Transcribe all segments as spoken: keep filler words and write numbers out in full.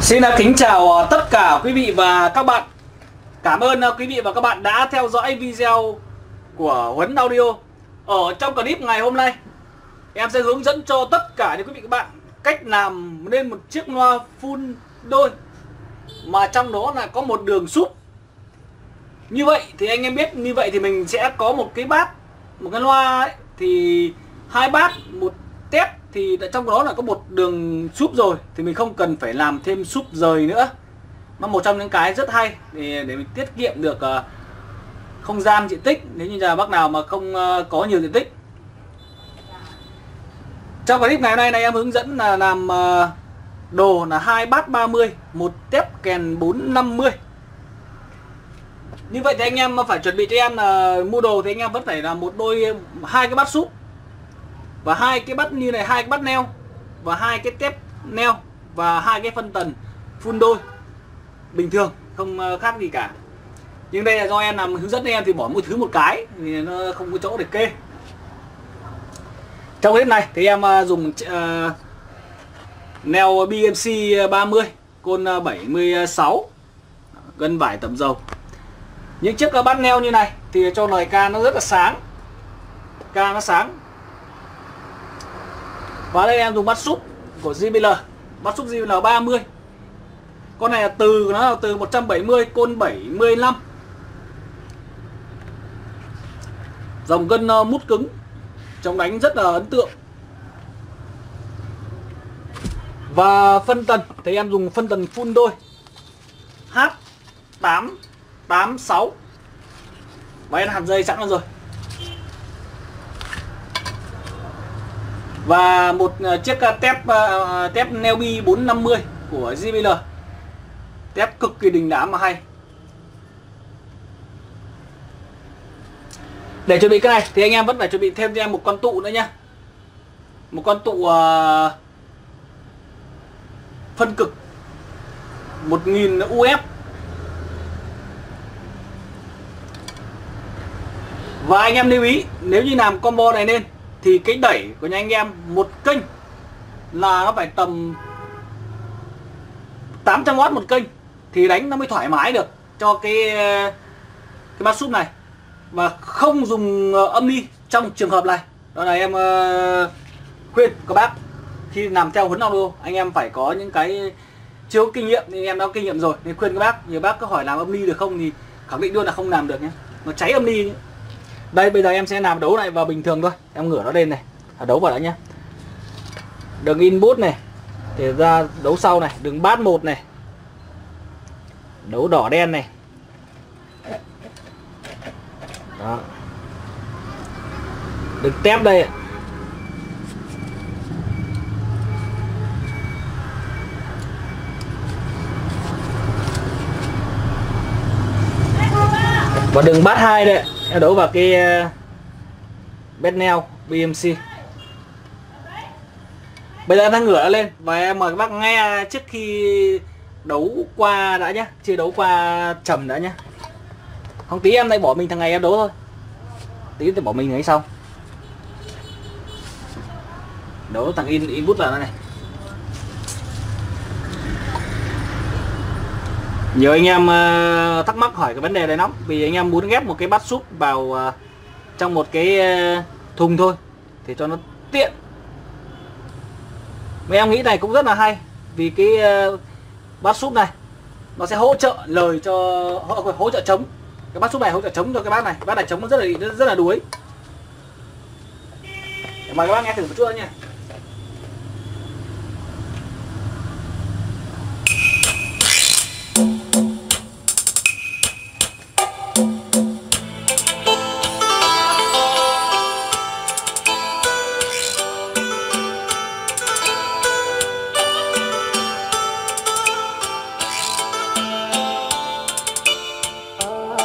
Xin kính chào tất cả quý vị và các bạn. Cảm ơn quý vị và các bạn đã theo dõi video của Huấn Audio. Ở trong clip ngày hôm nay, em sẽ hướng dẫn cho tất cả những quý vị và các bạn cách làm nên một chiếc loa full đôi mà trong đó là có một đường súp. Như vậy thì anh em biết, như vậy thì mình sẽ có một cái bát, một cái loa ấy, thì hai bát, một tép, thì trong đó là có một đường súp rồi thì mình không cần phải làm thêm súp rời nữa. Nó một trong những cái rất hay để, để mình tiết kiệm được uh, không gian diện tích nếu như là bác nào mà không uh, có nhiều diện tích. Trong clip ngày hôm nay này, em hướng dẫn là làm uh, đồ là hai bát ba mươi, một tép kèn bốn trăm năm mươi. Như vậy thì anh em phải chuẩn bị cho em là uh, mua đồ thì anh em vẫn phải là một đôi hai cái bát súp và hai cái bát như này, hai cái bát neo và hai cái tép neo và hai cái phân tần full đôi bình thường, không khác gì cả. Nhưng đây là do em làm hướng dẫn em thì bỏ mỗi thứ một cái thì nó không có chỗ để kê. Trong clip này thì em dùng uh, neo bê em xê ba mươi côn bảy mươi sáu gân vải tẩm dầu. Những chiếc bát neo như này thì cho lời ca nó rất là sáng, ca nó sáng. Và đây em dùng bát súp của gi bê lờ, bát súp gi bê lờ ba mươi. Con này là từ nó là từ một trăm bảy mươi côn bảy mươi lăm. Dòng gân uh, mút cứng, chống đánh rất là ấn tượng. Và phân tần thì em dùng phân tần full đôi H tám tám sáu. Và em hàn dây sẵn rồi. Và một chiếc tép uh, tép Neby bốn trăm năm mươi của gi bê lờ. Tép cực kỳ đình đám mà hay. Để chuẩn bị cái này thì anh em vẫn phải chuẩn bị thêm cho em một con tụ nữa nhá. Một con tụ uh, phân cực một nghìn u ép. Và anh em lưu ý, nếu như làm combo này lên thì cái đẩy của nhà anh em một kênh là nó phải tầm tám trăm oát một kênh thì đánh nó mới thoải mái được cho cái cái bát súp này, và không dùng âm ly trong trường hợp này. Đó là em khuyên các bác khi làm theo Huấn Audio, anh em phải có những cái chưa có kinh nghiệm, thì em đã có kinh nghiệm rồi nên khuyên các bác, nhiều bác cứ hỏi làm âm ly được không thì khẳng định luôn là không làm được nhé, nó cháy âm ly. Đây bây giờ em sẽ làm đấu này vào bình thường thôi, em ngửa nó lên này, đấu vào đã nhé. Đường input này thì ra đấu sau này, đường bát một này, đấu đỏ đen này. Đó. Đường tép đây. Và đường bát hai đây, em đấu vào cái bát neo bê em xê. Bây giờ em đang ngửa lên và em mời các bác nghe trước khi đấu qua đã nhé, chưa đấu qua trầm đã nhé. Không tí em đây bỏ mình thằng này em đấu thôi, tí thì bỏ mình ấy xong. Đấu thằng in input vào nó này. Nhiều anh em thắc mắc hỏi cái vấn đề này lắm, vì anh em muốn ghép một cái bát súp vào trong một cái thùng thôi thì cho nó tiện. Mấy em nghĩ này cũng rất là hay, vì cái bát súp này nó sẽ hỗ trợ lời cho hỗ, hỗ trợ trống. Cái bát súp này hỗ trợ trống cho cái bát này, bát này trống nó rất là rất là đuối. Mời các bác nghe thử một chút nữa nha. Oh,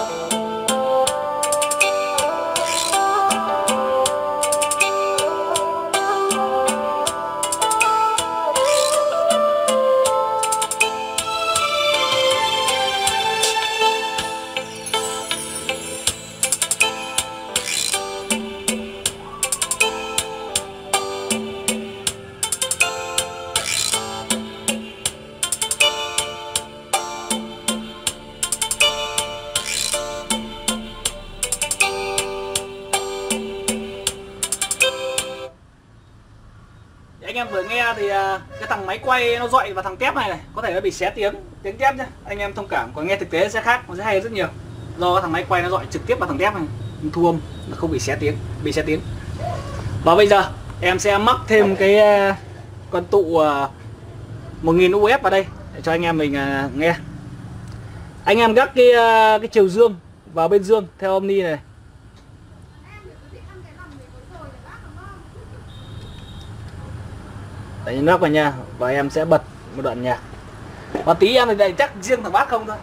ra thì cái thằng máy quay nó dọi vào thằng tép này, này có thể nó bị xé tiếng tiếng tép nhá, anh em thông cảm. Còn nghe thực tế sẽ khác, nó sẽ hay rất nhiều, do thằng máy quay nó dọi trực tiếp vào thằng tép này, thu âm nó không bị xé tiếng, bị xé tiếng. Và bây giờ em sẽ mắc thêm cái con tụ một nghìn U F vào đây để cho anh em mình nghe. Anh em gác cái cái chiều dương vào bên dương theo âm ni này. Đấy, nó vào nha, và em sẽ bật một đoạn nhạc. Và tí em thì đây chắc riêng thằng bác không thôi.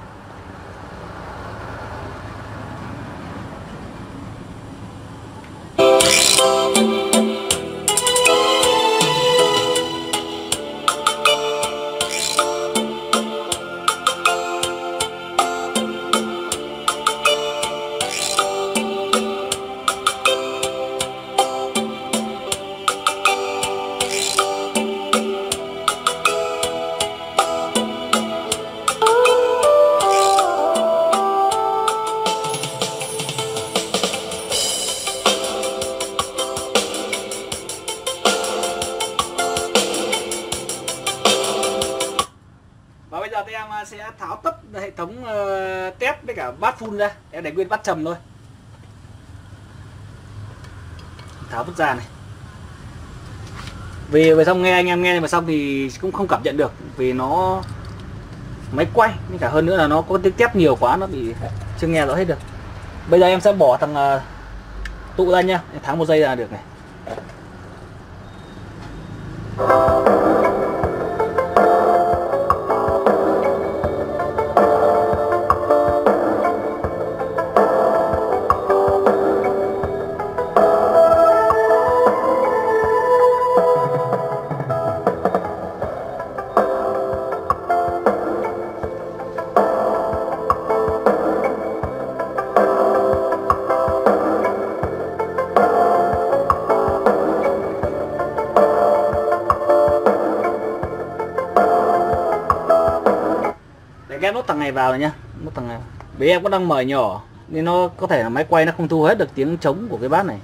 Sẽ tháo tất hệ thống uh, tép với cả bát phun ra, em để nguyên bát trầm thôi. Tháo vứt ra này. Vì về xong nghe anh em nghe mà xong thì cũng không cảm nhận được vì nó máy quay, nhưng cả hơn nữa là nó có tiếng tép nhiều quá, nó bị chưa nghe rõ hết được. Bây giờ em sẽ bỏ thằng uh, tụ ra nhá, tháo một giây là được này. Ghép nốt thằng này vào này nhá, nốt thằng này. Vì em cũng đang mở nhỏ nên nó có thể là máy quay nó không thu hết được tiếng trống của cái bát này.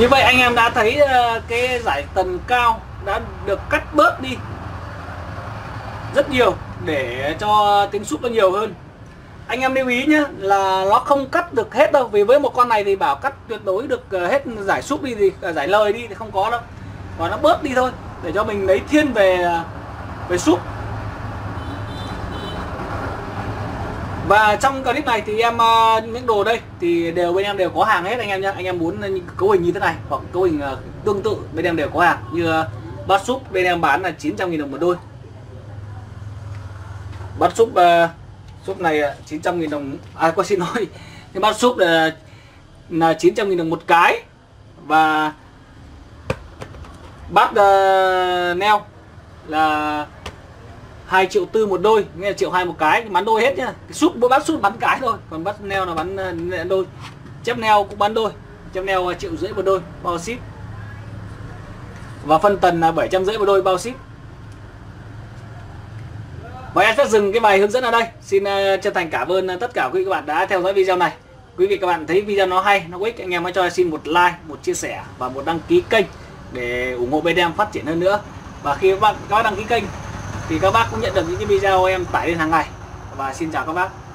Như vậy anh em đã thấy cái giải tần cao đã được cắt bớt đi rất nhiều để cho tiếng súp nó nhiều hơn. Anh em lưu ý nhé, là nó không cắt được hết đâu, vì với một con này thì bảo cắt tuyệt đối được hết giải súp đi thì giải lời đi thì không có đâu, và nó bớt đi thôi để cho mình lấy thiên về về súp. Và trong clip này thì em những đồ đây thì đều bên em đều có hàng hết anh em nhé. Anh em muốn cấu hình như thế này hoặc cấu hình tương tự bên em đều có hàng. Như bát súp bên em bán là chín trăm nghìn đồng một đôi. Bát súp súp này chín trăm nghìn đồng, à quên xin lỗi. Cái bát súp là là chín trăm nghìn đồng một cái, và bát neo là hai triệu tư một đôi, nghe là triệu hai một cái, bán đôi hết nhá. Súp mỗi bát súp bán cái thôi, còn bát neo là bán đôi. Chép neo cũng bán đôi, chép neo triệu rưỡi một đôi bao ship. Và phân tần là bảy trăm rưỡi một đôi bao ship. Và em sẽ dừng cái bài hướng dẫn ở đây. Xin chân thành cảm ơn tất cả quý vị các bạn đã theo dõi video này. Quý vị các bạn thấy video nó hay, nó có ích, anh em hãy cho xin một like, một chia sẻ và một đăng ký kênh để ủng hộ bên em phát triển hơn nữa. Và khi các bạn có đăng ký kênh thì các bác cũng nhận được những cái video em tải lên hàng ngày. Và xin chào các bác.